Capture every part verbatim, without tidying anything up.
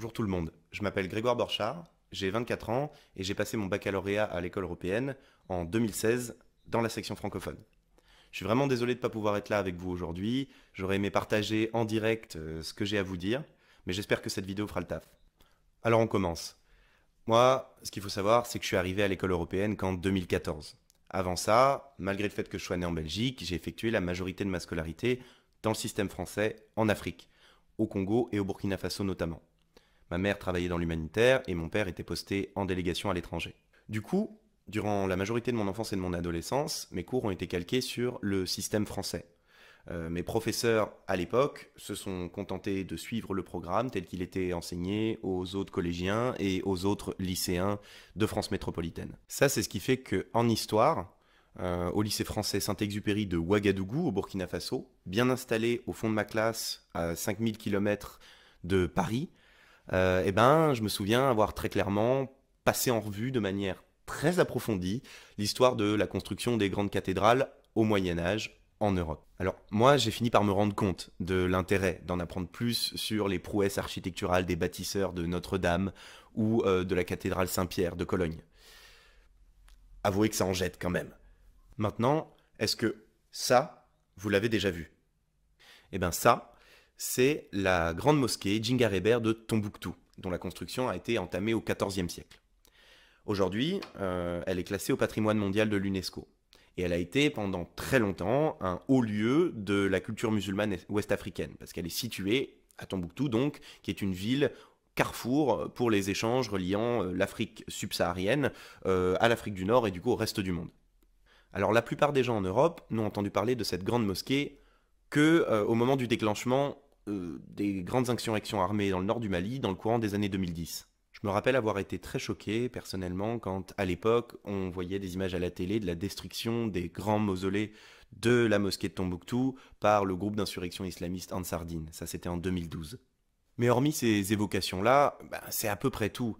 Bonjour tout le monde, je m'appelle Grégoire Borchard, j'ai vingt-quatre ans et j'ai passé mon baccalauréat à l'école européenne en deux mille seize dans la section francophone. Je suis vraiment désolé de ne pas pouvoir être là avec vous aujourd'hui, j'aurais aimé partager en direct ce que j'ai à vous dire, mais j'espère que cette vidéo fera le taf. Alors on commence. Moi, ce qu'il faut savoir, c'est que je suis arrivé à l'école européenne qu'en deux mille quatorze. Avant ça, malgré le fait que je sois né en Belgique, j'ai effectué la majorité de ma scolarité dans le système français en Afrique, au Congo et au Burkina Faso notamment. Ma mère travaillait dans l'humanitaire et mon père était posté en délégation à l'étranger. Du coup, durant la majorité de mon enfance et de mon adolescence, mes cours ont été calqués sur le système français. Euh, mes professeurs, à l'époque, se sont contentés de suivre le programme tel qu'il était enseigné aux autres collégiens et aux autres lycéens de France métropolitaine. Ça, c'est ce qui fait qu'en histoire, euh, au lycée français Saint-Exupéry de Ouagadougou, au Burkina Faso, bien installé au fond de ma classe, à cinq mille kilomètres de Paris, Euh, eh ben, je me souviens avoir très clairement passé en revue de manière très approfondie l'histoire de la construction des grandes cathédrales au Moyen-Âge en Europe. Alors moi, j'ai fini par me rendre compte de l'intérêt d'en apprendre plus sur les prouesses architecturales des bâtisseurs de Notre-Dame ou euh, de la cathédrale Saint-Pierre de Cologne. Avouez que ça en jette quand même. Maintenant, est-ce que ça, vous l'avez déjà vu? Eh ben ça... c'est la grande mosquée Djinguereber de Tombouctou, dont la construction a été entamée au quatorzième siècle. Aujourd'hui, euh, elle est classée au patrimoine mondial de l'UNESCO, et elle a été pendant très longtemps un haut lieu de la culture musulmane ouest-africaine, parce qu'elle est située à Tombouctou, donc, qui est une ville carrefour pour les échanges reliant l'Afrique subsaharienne euh, à l'Afrique du Nord et du coup au reste du monde. Alors la plupart des gens en Europe n'ont entendu parler de cette grande mosquée que euh, au moment du déclenchement des grandes insurrections armées dans le nord du Mali dans le courant des années deux mille dix. Je me rappelle avoir été très choqué personnellement quand, à l'époque, on voyait des images à la télé de la destruction des grands mausolées de la mosquée de Tombouctou par le groupe d'insurrection islamiste Ansardine. Ça, c'était en deux mille douze. Mais hormis ces évocations-là, bah, c'est à peu près tout.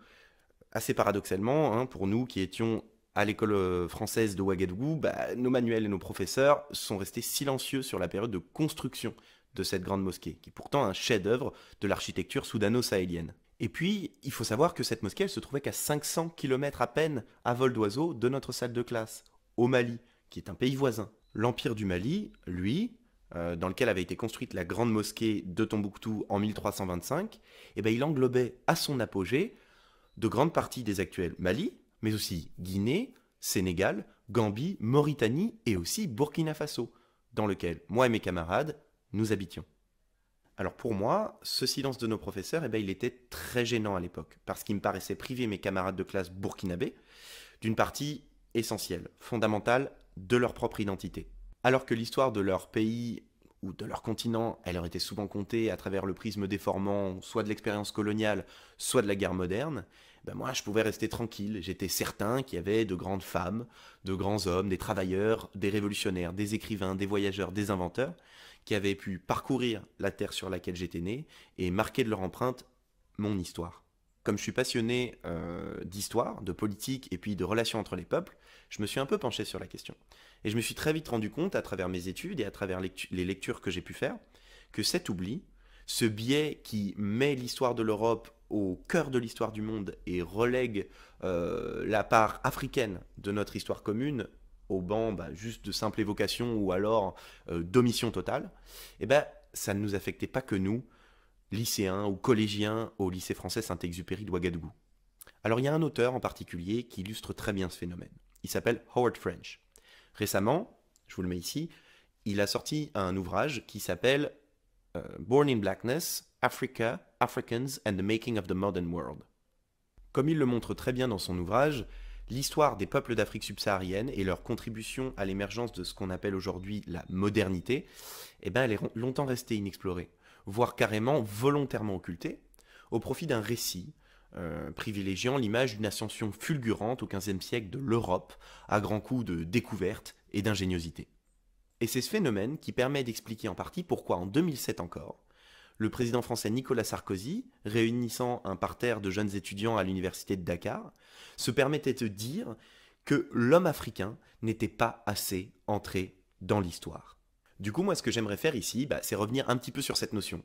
Assez paradoxalement, hein, pour nous qui étions à l'école française de Ouagadougou, bah, nos manuels et nos professeurs sont restés silencieux sur la période de construction de cette grande mosquée, qui est pourtant un chef-d'œuvre de l'architecture soudano-sahélienne. Et puis, il faut savoir que cette mosquée, elle se trouvait qu'à cinq cents kilomètres à peine à vol d'oiseau de notre salle de classe, au Mali, qui est un pays voisin. L'Empire du Mali, lui, euh, dans lequel avait été construite la grande mosquée de Tombouctou en mille trois cent vingt-cinq, eh ben, il englobait à son apogée de grandes parties des actuels Mali, mais aussi Guinée, Sénégal, Gambie, Mauritanie et aussi Burkina Faso, dans lequel moi et mes camarades, nous habitions. Alors pour moi, ce silence de nos professeurs, eh ben, il était très gênant à l'époque, parce qu'il me paraissait priver mes camarades de classe burkinabés d'une partie essentielle, fondamentale, de leur propre identité. Alors que l'histoire de leur pays ou de leur continent, elle leur était souvent contée à travers le prisme déformant soit de l'expérience coloniale, soit de la guerre moderne, ben moi je pouvais rester tranquille, j'étais certain qu'il y avait de grandes femmes, de grands hommes, des travailleurs, des révolutionnaires, des écrivains, des voyageurs, des inventeurs, qui avaient pu parcourir la terre sur laquelle j'étais né et marquer de leur empreinte mon histoire. Comme je suis passionné euh, d'histoire, de politique et puis de relations entre les peuples, je me suis un peu penché sur la question. Et je me suis très vite rendu compte, à travers mes études et à travers lectu- les lectures que j'ai pu faire, que cet oubli, ce biais qui met l'histoire de l'Europe au cœur de l'histoire du monde et relègue euh, la part africaine de notre histoire commune au banc bah, juste de simple évocation ou alors euh, d'omission totale, eh ben, ça ne nous affectait pas que nous, lycéens ou collégiens au lycée français Saint-Exupéry de Ouagadougou. Alors il y a un auteur en particulier qui illustre très bien ce phénomène. Il s'appelle Howard French. Récemment, je vous le mets ici, il a sorti un ouvrage qui s'appelle euh, « Born in Blackness, Africa, Africans and the Making of the Modern World ». Comme il le montre très bien dans son ouvrage, l'histoire des peuples d'Afrique subsaharienne et leur contribution à l'émergence de ce qu'on appelle aujourd'hui la modernité, eh ben, elle est longtemps restée inexplorée, voire carrément volontairement occultée, au profit d'un récit euh, privilégiant l'image d'une ascension fulgurante au quinzième siècle de l'Europe, à grands coups de découverte et d'ingéniosité. Et c'est ce phénomène qui permet d'expliquer en partie pourquoi, en deux mille sept encore, le président français Nicolas Sarkozy, réunissant un parterre de jeunes étudiants à l'université de Dakar, se permettait de dire que l'homme africain n'était pas assez entré dans l'histoire. Du coup, moi, ce que j'aimerais faire ici, bah, c'est revenir un petit peu sur cette notion.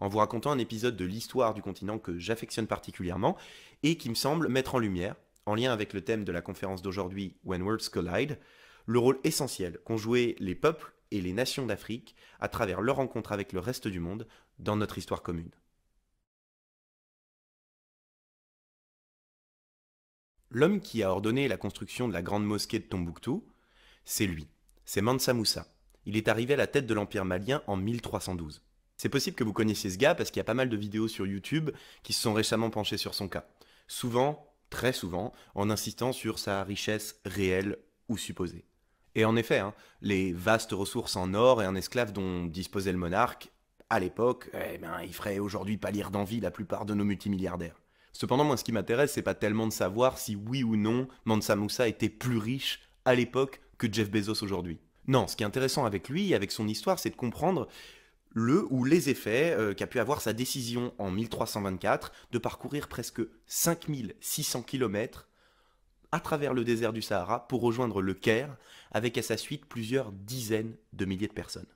en vous racontant un épisode de l'histoire du continent que j'affectionne particulièrement et qui me semble mettre en lumière, en lien avec le thème de la conférence d'aujourd'hui « When Worlds Collide », le rôle essentiel qu'ont joué les peuples et les nations d'Afrique à travers leur rencontre avec le reste du monde dans notre histoire commune. L'homme qui a ordonné la construction de la grande mosquée de Tombouctou, c'est lui, c'est Mansa Moussa. Il est arrivé à la tête de l'Empire malien en mille trois cent douze. C'est possible que vous connaissiez ce gars parce qu'il y a pas mal de vidéos sur YouTube qui se sont récemment penchées sur son cas. Souvent, très souvent, en insistant sur sa richesse réelle ou supposée. Et en effet, hein, les vastes ressources en or et en esclaves dont disposait le monarque, à l'époque, eh ben, ils feraient aujourd'hui pâlir d'envie la plupart de nos multimilliardaires. Cependant, moi, ce qui m'intéresse, c'est pas tellement de savoir si oui ou non Mansa Moussa était plus riche à l'époque que Jeff Bezos aujourd'hui. Non, ce qui est intéressant avec lui et avec son histoire, c'est de comprendre le ou les effets euh, qu'a pu avoir sa décision en mille trois cent vingt-quatre de parcourir presque cinq mille six cents kilomètres à travers le désert du Sahara pour rejoindre le Caire, avec à sa suite plusieurs dizaines de milliers de personnes.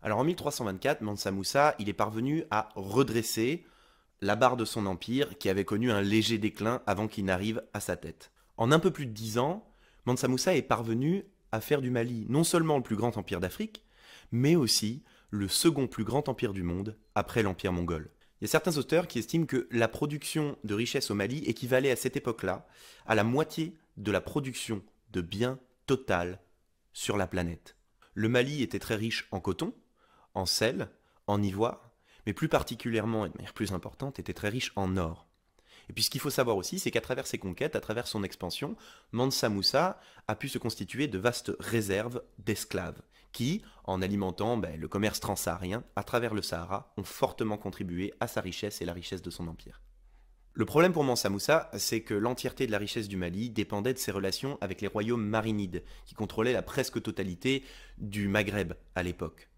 Alors en mille trois cent vingt-quatre, Mansa Moussa, il est parvenu à redresser la barre de son empire qui avait connu un léger déclin avant qu'il n'arrive à sa tête. En un peu plus de dix ans, Mansa Moussa est parvenu à faire du Mali non seulement le plus grand empire d'Afrique, mais aussi le second plus grand empire du monde après l'empire mongol. Il y a certains auteurs qui estiment que la production de richesses au Mali équivalait à cette époque-là à la moitié de la production de biens totale sur la planète. Le Mali était très riche en coton, en sel, en ivoire, mais plus particulièrement et de manière plus importante, était très riche en or. Et puis ce qu'il faut savoir aussi, c'est qu'à travers ses conquêtes, à travers son expansion, Mansa Moussa a pu se constituer de vastes réserves d'esclaves, qui, en alimentant ben, le commerce transsaharien à travers le Sahara, ont fortement contribué à sa richesse et la richesse de son empire. Le problème pour Mansa Moussa, c'est que l'entièreté de la richesse du Mali dépendait de ses relations avec les royaumes marinides, qui contrôlaient la presque totalité du Maghreb à l'époque.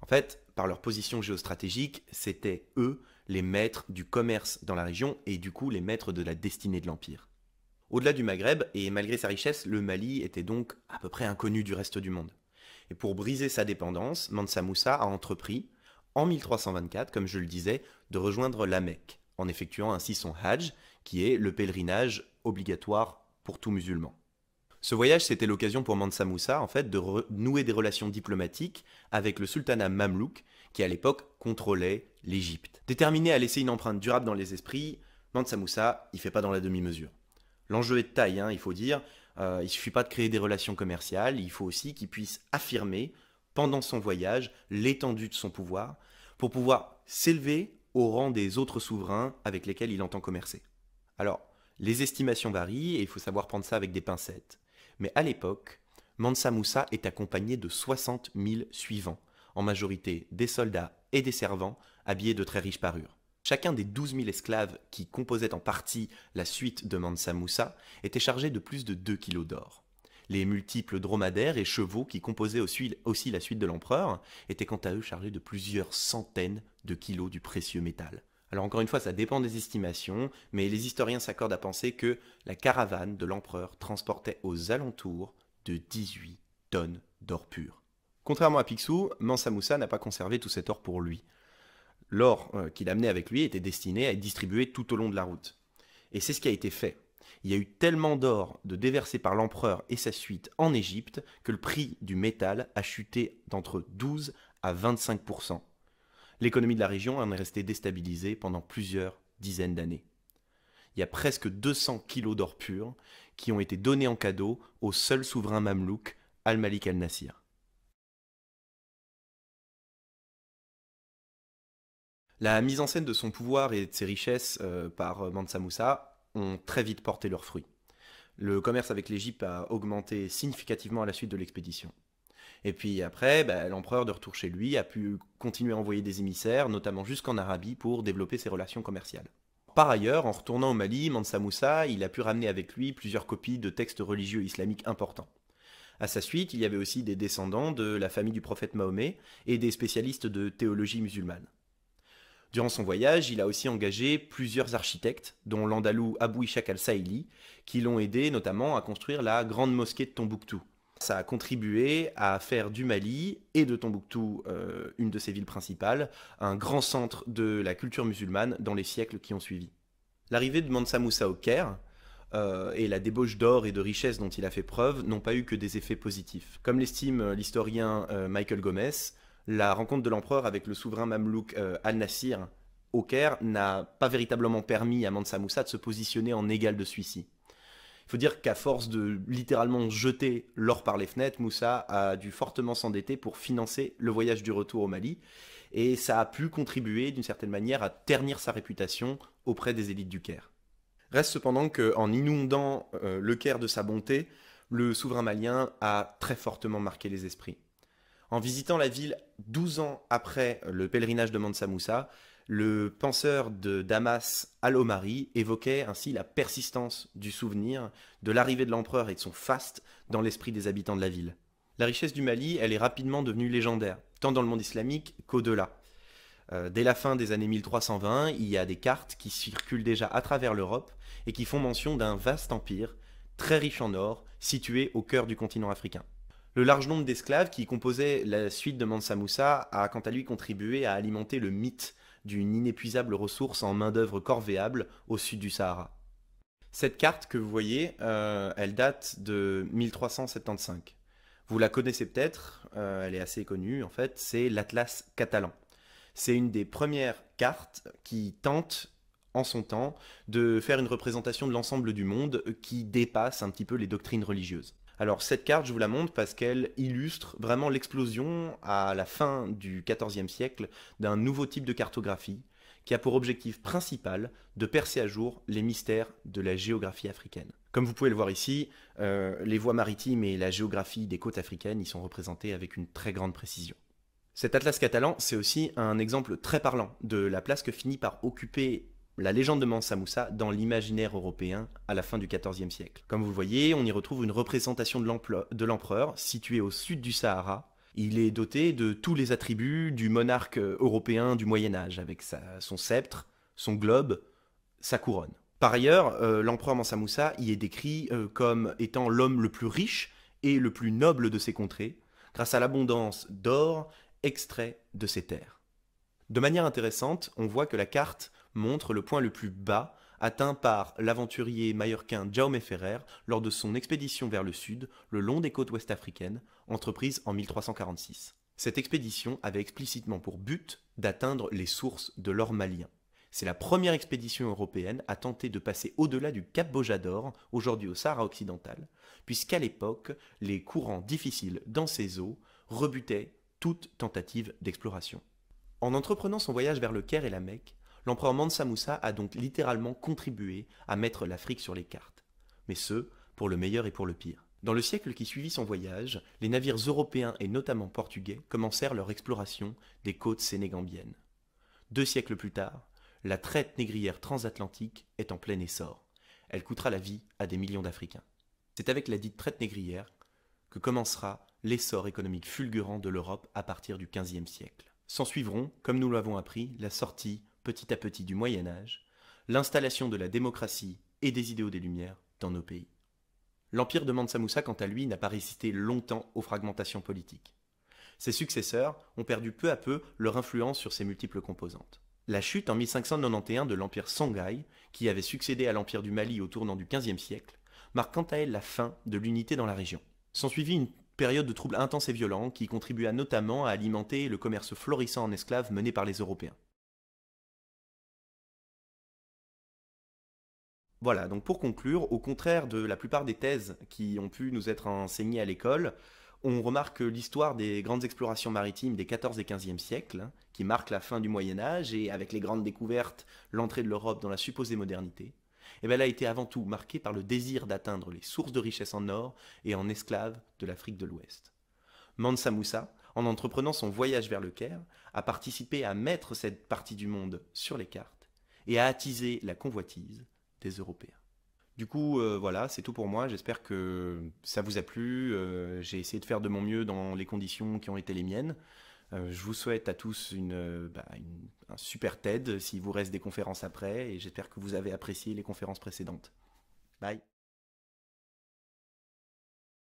En fait, par leur position géostratégique, c'étaient eux les maîtres du commerce dans la région et du coup les maîtres de la destinée de l'Empire. Au-delà du Maghreb, et malgré sa richesse, le Mali était donc à peu près inconnu du reste du monde. Et pour briser sa dépendance, Mansa Moussa a entrepris, en mille trois cent vingt-quatre, comme je le disais, de rejoindre la Mecque, en effectuant ainsi son Hajj, qui est le pèlerinage obligatoire pour tout musulman. Ce voyage, c'était l'occasion pour Mansa Moussa, en fait, de renouer des relations diplomatiques avec le sultanat Mamluk, qui à l'époque contrôlait l'Égypte. Déterminé à laisser une empreinte durable dans les esprits, Mansa Moussa, il fait pas dans la demi-mesure. L'enjeu est de taille, hein, il faut dire. Euh, il suffit pas de créer des relations commerciales, il faut aussi qu'il puisse affirmer, pendant son voyage, l'étendue de son pouvoir, pour pouvoir s'élever au rang des autres souverains avec lesquels il entend commercer. Alors, les estimations varient et il faut savoir prendre ça avec des pincettes. Mais à l'époque, Mansa Moussa est accompagné de soixante mille suivants, en majorité des soldats et des servants habillés de très riches parures. Chacun des douze mille esclaves qui composaient en partie la suite de Mansa Moussa était chargé de plus de deux kilos d'or. Les multiples dromadaires et chevaux qui composaient aussi la suite de l'empereur étaient quant à eux chargés de plusieurs centaines de kilos du précieux métal. Alors encore une fois, ça dépend des estimations, mais les historiens s'accordent à penser que la caravane de l'empereur transportait aux alentours de dix-huit tonnes d'or pur. Contrairement à Picsou, Mansa Moussa n'a pas conservé tout cet or pour lui. L'or euh, qu'il amenait avec lui était destiné à être distribué tout au long de la route. Et c'est ce qui a été fait. Il y a eu tellement d'or de déversé par l'empereur et sa suite en Égypte que le prix du métal a chuté d'entre douze à vingt-cinq pour cent. L'économie de la région en est restée déstabilisée pendant plusieurs dizaines d'années. Il y a presque deux cents kilos d'or pur qui ont été donnés en cadeau au seul souverain mamelouk, al-Malik al-Nasir. La mise en scène de son pouvoir et de ses richesses euh, par Mansa Moussa ont très vite porté leurs fruits. Le commerce avec l'Égypte a augmenté significativement à la suite de l'expédition. Et puis après, bah, l'empereur de retour chez lui a pu continuer à envoyer des émissaires, notamment jusqu'en Arabie, pour développer ses relations commerciales. Par ailleurs, en retournant au Mali, Mansa Moussa, il a pu ramener avec lui plusieurs copies de textes religieux islamiques importants. À sa suite, il y avait aussi des descendants de la famille du prophète Mahomet et des spécialistes de théologie musulmane. Durant son voyage, il a aussi engagé plusieurs architectes, dont l'Andalou Abou Ishaq al-Saïli, qui l'ont aidé notamment à construire la grande mosquée de Tombouctou, Ça a contribué à faire du Mali et de Tombouctou, euh, une de ses villes principales, un grand centre de la culture musulmane dans les siècles qui ont suivi. L'arrivée de Mansa Moussa au Caire euh, et la débauche d'or et de richesse dont il a fait preuve n'ont pas eu que des effets positifs. Comme l'estime l'historien euh, Michael Gomez, la rencontre de l'empereur avec le souverain Mamluk euh, al-Nasir au Caire n'a pas véritablement permis à Mansa Moussa de se positionner en égal de celui-ci. Il faut dire qu'à force de littéralement jeter l'or par les fenêtres, Moussa a dû fortement s'endetter pour financer le voyage du retour au Mali, et ça a pu contribuer d'une certaine manière à ternir sa réputation auprès des élites du Caire. Reste cependant qu'en inondant euh, le Caire de sa bonté, le souverain malien a très fortement marqué les esprits. En visitant la ville douze ans après le pèlerinage de Mansa Moussa, le penseur de Damas, al-Omari, évoquait ainsi la persistance du souvenir de l'arrivée de l'empereur et de son faste dans l'esprit des habitants de la ville. La richesse du Mali, elle est rapidement devenue légendaire, tant dans le monde islamique qu'au-delà. Euh, dès la fin des années mille trois cent vingt, il y a des cartes qui circulent déjà à travers l'Europe et qui font mention d'un vaste empire, très riche en or, situé au cœur du continent africain. Le large nombre d'esclaves qui composaient la suite de Mansa Moussa a quant à lui contribué à alimenter le mythe d'une inépuisable ressource en main-d'œuvre corvéable au sud du Sahara. Cette carte que vous voyez, euh, elle date de mille trois cent soixante-quinze. Vous la connaissez peut-être, euh, elle est assez connue en fait, c'est l'Atlas catalan. C'est une des premières cartes qui tente, en son temps, de faire une représentation de l'ensemble du monde qui dépasse un petit peu les doctrines religieuses. Alors cette carte, je vous la montre parce qu'elle illustre vraiment l'explosion à la fin du quatorzième siècle d'un nouveau type de cartographie qui a pour objectif principal de percer à jour les mystères de la géographie africaine. Comme vous pouvez le voir ici, euh, les voies maritimes et la géographie des côtes africaines y sont représentées avec une très grande précision. Cet atlas catalan, c'est aussi un exemple très parlant de la place que finit par occuper la légende de Mansa Moussa dans l'imaginaire européen à la fin du quatorzième siècle. Comme vous le voyez, on y retrouve une représentation de l'empereur situé au sud du Sahara. Il est doté de tous les attributs du monarque européen du Moyen-Âge, avec sa, son sceptre, son globe, sa couronne. Par ailleurs, euh, l'empereur Mansa Moussa y est décrit euh, comme étant l'homme le plus riche et le plus noble de ses contrées, grâce à l'abondance d'or extrait de ses terres. De manière intéressante, on voit que la carte montre le point le plus bas atteint par l'aventurier mallorquin Jaume Ferrer lors de son expédition vers le sud, le long des côtes ouest-africaines, entreprise en mille trois cent quarante-six. Cette expédition avait explicitement pour but d'atteindre les sources de l'or malien. C'est la première expédition européenne à tenter de passer au-delà du Cap Bojador, aujourd'hui au Sahara occidental, puisqu'à l'époque, les courants difficiles dans ces eaux rebutaient toute tentative d'exploration. En entreprenant son voyage vers le Caire et la Mecque, l'empereur Mansa Moussa a donc littéralement contribué à mettre l'Afrique sur les cartes. Mais ce, pour le meilleur et pour le pire. Dans le siècle qui suivit son voyage, les navires européens et notamment portugais commencèrent leur exploration des côtes sénégambiennes. Deux siècles plus tard, la traite négrière transatlantique est en plein essor. Elle coûtera la vie à des millions d'Africains. C'est avec la dite traite négrière que commencera l'essor économique fulgurant de l'Europe à partir du quinzième siècle. S'en suivront, comme nous l'avons appris, la sortie petit à petit du Moyen-Âge, l'installation de la démocratie et des idéaux des Lumières dans nos pays. L'empire de Mansa Moussa, quant à lui, n'a pas résisté longtemps aux fragmentations politiques. Ses successeurs ont perdu peu à peu leur influence sur ses multiples composantes. La chute en mille cinq cent quatre-vingt-onze de l'empire Songhai, qui avait succédé à l'empire du Mali au tournant du quinzième siècle, marque quant à elle la fin de l'unité dans la région. S'ensuivit une période de troubles intenses et violents qui contribua notamment à alimenter le commerce florissant en esclaves mené par les Européens. Voilà, donc pour conclure, au contraire de la plupart des thèses qui ont pu nous être enseignées à l'école, on remarque que l'histoire des grandes explorations maritimes des quatorzième et quinzième siècles, qui marque la fin du Moyen-Âge et avec les grandes découvertes, l'entrée de l'Europe dans la supposée modernité, eh bien, elle a été avant tout marquée par le désir d'atteindre les sources de richesse en or et en esclaves de l'Afrique de l'Ouest. Mansa Moussa, en entreprenant son voyage vers le Caire, a participé à mettre cette partie du monde sur les cartes et à attiser la convoitise des Européens. Du coup, euh, voilà, c'est tout pour moi. J'espère que ça vous a plu. Euh, j'ai essayé de faire de mon mieux dans les conditions qui ont été les miennes. Euh, je vous souhaite à tous une, bah, une, un super TED s'il vous reste des conférences après, et j'espère que vous avez apprécié les conférences précédentes. Bye!